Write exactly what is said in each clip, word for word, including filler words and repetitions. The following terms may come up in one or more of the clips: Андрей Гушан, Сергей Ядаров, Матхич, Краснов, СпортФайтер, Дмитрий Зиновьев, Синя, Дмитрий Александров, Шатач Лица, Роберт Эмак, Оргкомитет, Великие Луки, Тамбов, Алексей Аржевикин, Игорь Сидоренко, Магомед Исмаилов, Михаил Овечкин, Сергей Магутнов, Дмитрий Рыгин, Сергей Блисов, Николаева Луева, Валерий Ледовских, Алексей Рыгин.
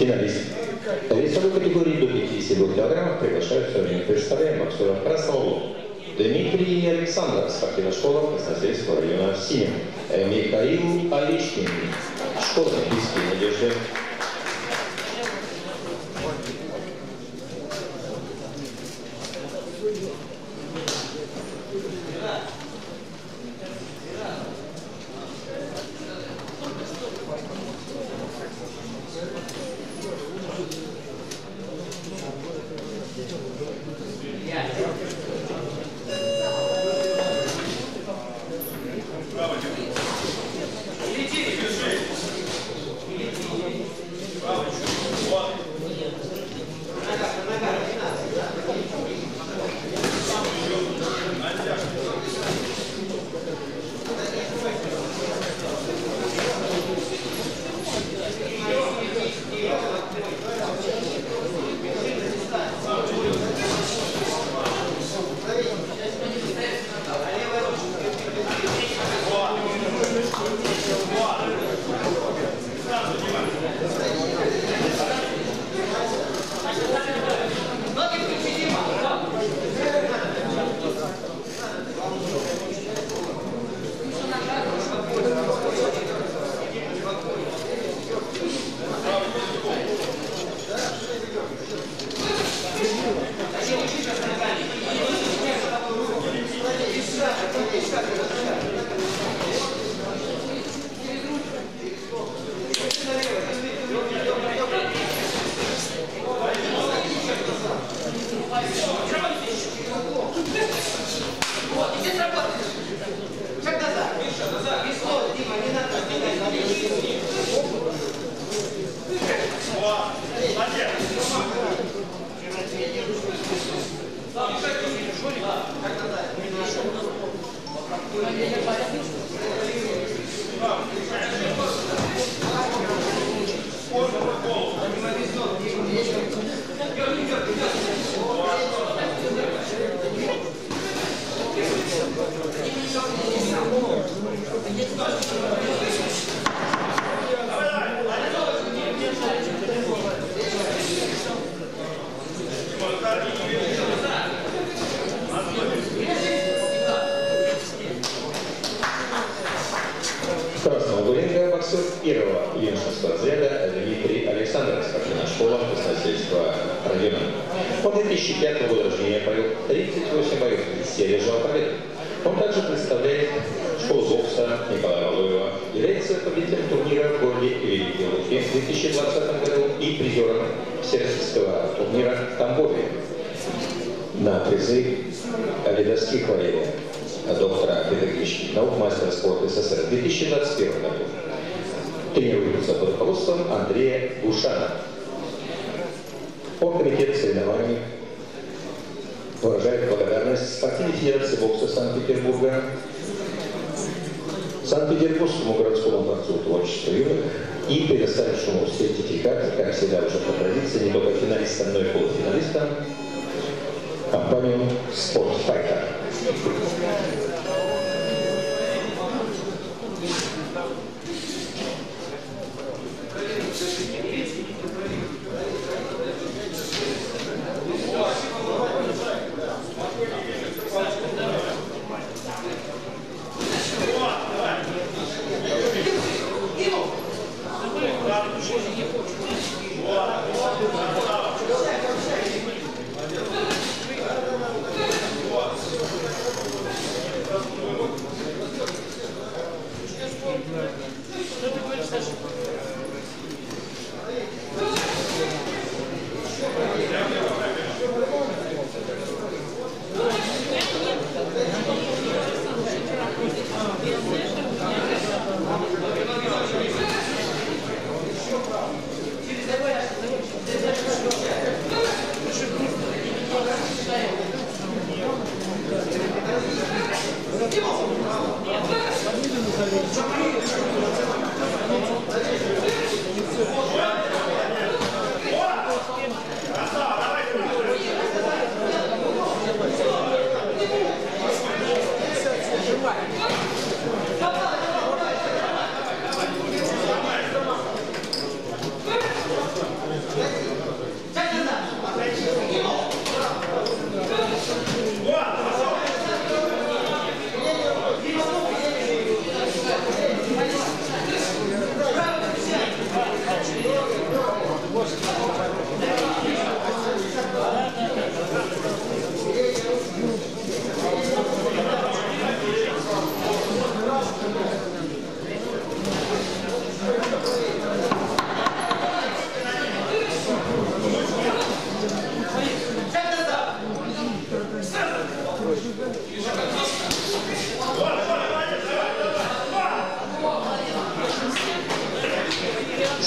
Финалист в весовой категории до пятидесяти двух килограммов приглашаются в представляем боксера Краснова Дмитрий Александров, спортивная школа Красносельского района Синя, Михаил Овечкин, школа Олимпийской надежды. Николаева Луева является победителем турнира в городе Великие Луки в две тысячи двадцатом году и призером всероссийского турнира в Тамбове на призы лидерских варений доктора педагогических наук, мастера спорта СССР в две тысячи двадцать первом году. Тренируется под руководством Андрея Гушана. Оргкомитет соревнований выражает благодарность спортивной федерации бокса Санкт-Петербурга, Санкт-Петербургскому городскому дворцу творчества юных и предоставившему сертификат, как всегда уже по традиции, не только финалистам, но и полуфиналистам, компанию «СпортФайтер». Нет,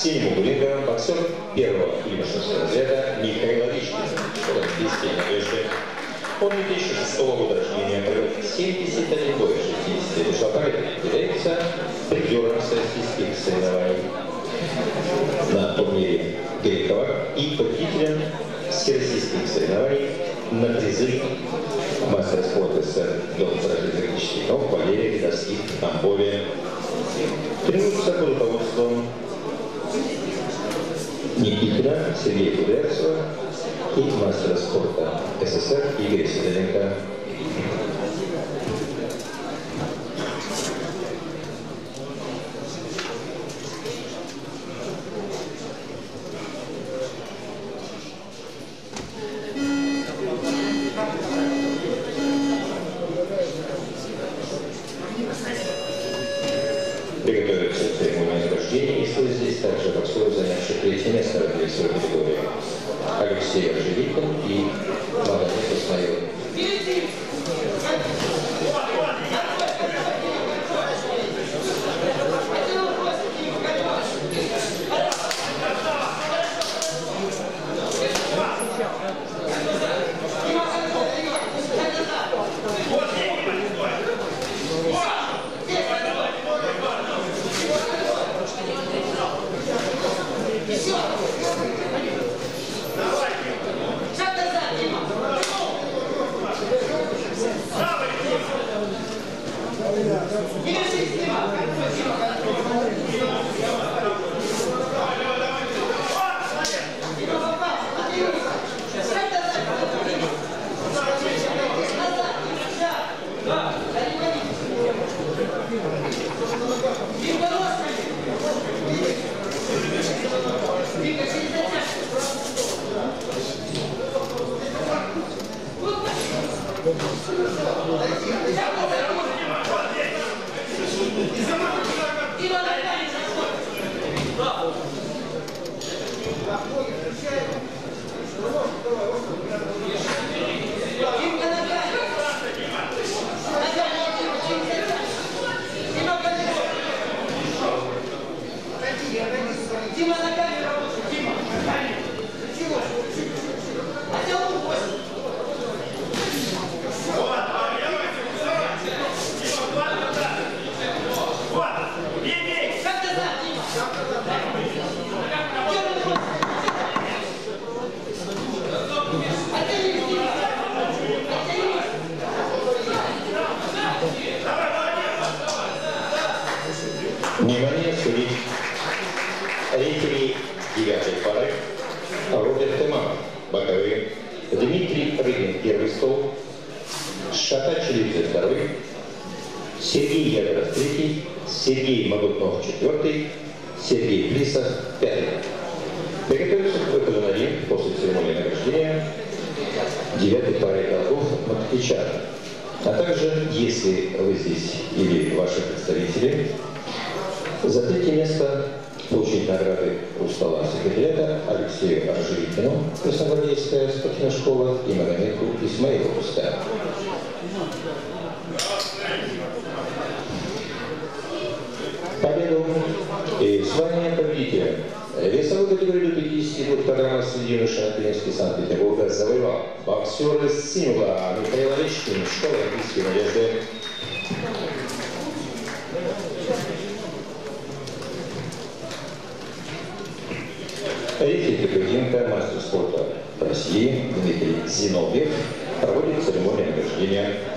синего ринга боксер первого и восьмого разряда Михаил Овечкин, олимпийский надежды. Он две тысячи шестого года рождения, семьдесят один год, шестьдесят лет шагает, является призером союзских соревнований на турнире Грекова и победителем всероссийских соревнований на призыв мастера спорта СССР доктора физиологических наук Валерия Ледовских в Тамбове. Тренируется под руководством Никитина Сергея Ядарова и мастера спорта СССР Игоря Сидоренко. Приготовиться к церемонии рождения и стоит здесь также боксеры, занявшие третье место в весовой категории. Алексей Рыгин и Матхич. Внимание, судьи. Рефери девятой пары Роберт Эмак, боковые. Дмитрий Рыгин, первый стол. Шатач Лица, второй. Сергей Ядаров, третий. Сергей Магутнов, четвертый. Сергей Блисов, пятый. Приготовился к выходу на ринг после церемонии награждения девятой пары игроков Матхича. А также, если вы здесь или ваши представители, за третье место получить награды у стола секретаря Алексею Аржевикину, Красногвардейская спортивная школа, и Магомеду Исмаилову. Победу и звание победителя весовой категории до пятидесяти двух килограммов среди юношей Академического Санкт-Петербурга завоевал боксер из Симла Михаил Овечкин, школа олимпийской надежды. Рефери поединка мастер спорта России Дмитрий Зиновьев проводит церемонию награждения.